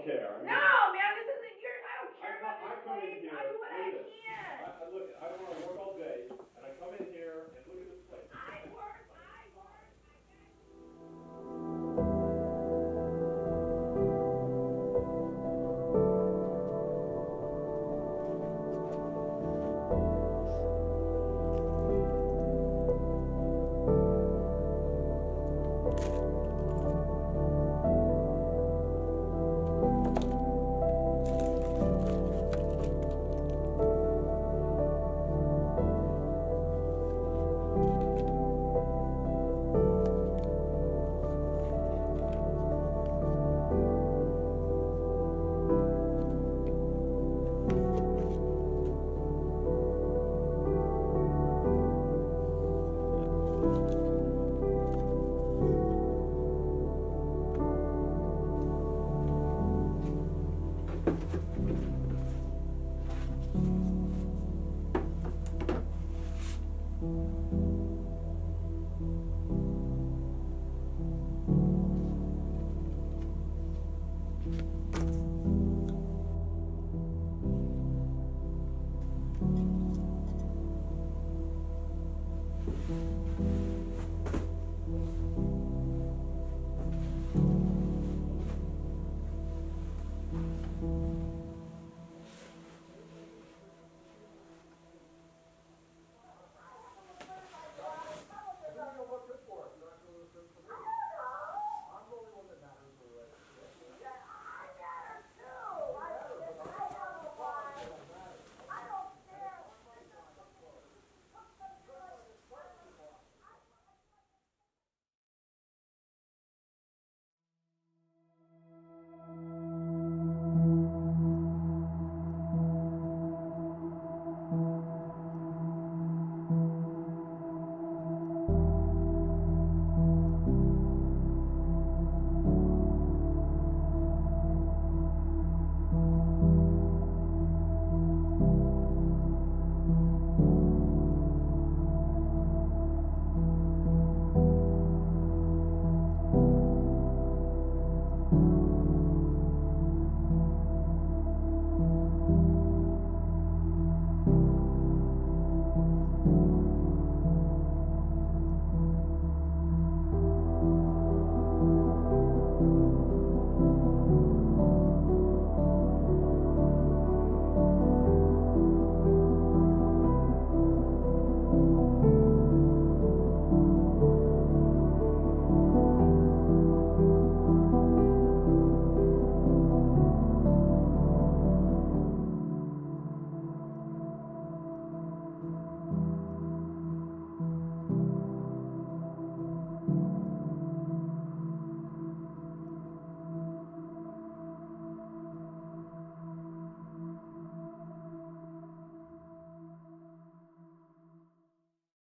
don't care. I mean, no, man, this isn't your. I don't care about this place. I do what I can. Look, I don't want to work all day, and I come in here and look at this place.